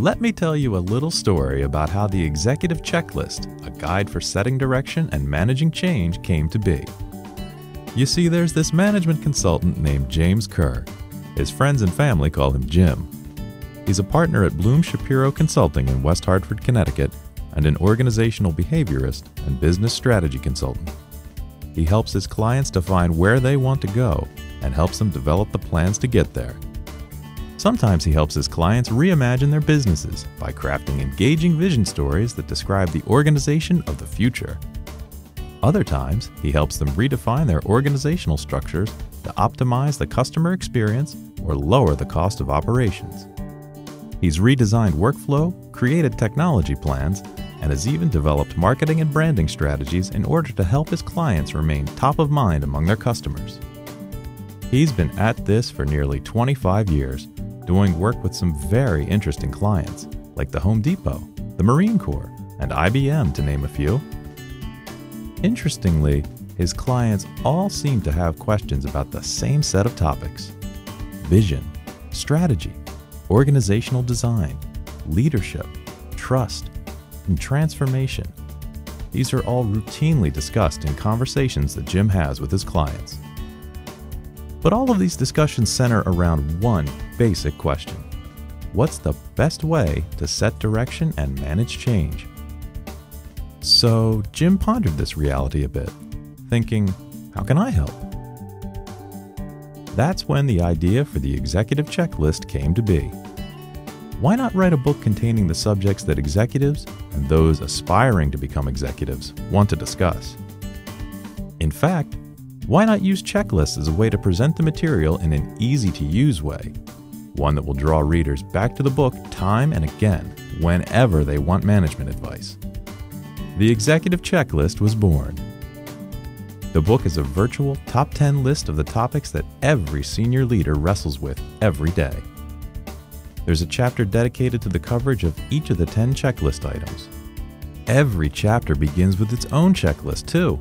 Let me tell you a little story about how the Executive Checklist, a guide for setting direction and managing change, came to be. You see, there's this management consultant named James Kerr. His friends and family call him Jim. He's a partner at Bloom Shapiro Consulting in West Hartford, Connecticut, and an organizational behaviorist and business strategy consultant. He helps his clients define where they want to go and helps them develop the plans to get there. Sometimes he helps his clients reimagine their businesses by crafting engaging vision stories that describe the organization of the future. Other times, he helps them redefine their organizational structures to optimize the customer experience or lower the cost of operations. He's redesigned workflow, created technology plans, and has even developed marketing and branding strategies in order to help his clients remain top of mind among their customers. He's been at this for nearly 25 years, doing work with some very interesting clients, like the Home Depot, the Marine Corps, and IBM, to name a few. Interestingly, his clients all seem to have questions about the same set of topics: vision, strategy, organizational design, leadership, trust, and transformation. These are all routinely discussed in conversations that Jim has with his clients. But all of these discussions center around one basic question: what's the best way to set direction and manage change? So Jim pondered this reality a bit, thinking, how can I help? That's when the idea for the Executive Checklist came to be. Why not write a book containing the subjects that executives and those aspiring to become executives want to discuss? In fact, why not use checklists as a way to present the material in an easy-to-use way, one that will draw readers back to the book time and again whenever they want management advice? The Executive Checklist was born. The book is a virtual top 10 list of the topics that every senior leader wrestles with every day. There's a chapter dedicated to the coverage of each of the 10 checklist items. Every chapter begins with its own checklist, too.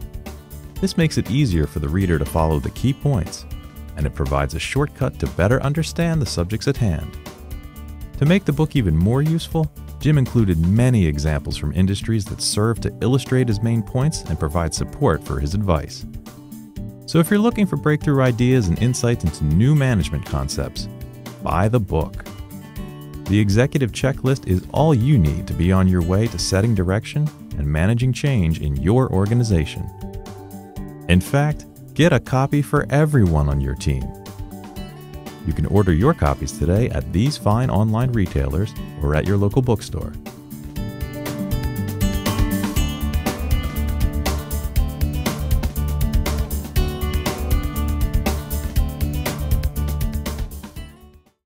This makes it easier for the reader to follow the key points, and it provides a shortcut to better understand the subjects at hand. To make the book even more useful, Jim included many examples from industries that serve to illustrate his main points and provide support for his advice. So if you're looking for breakthrough ideas and insights into new management concepts, buy the book. The Executive Checklist is all you need to be on your way to setting direction and managing change in your organization. In fact, get a copy for everyone on your team. You can order your copies today at these fine online retailers or at your local bookstore.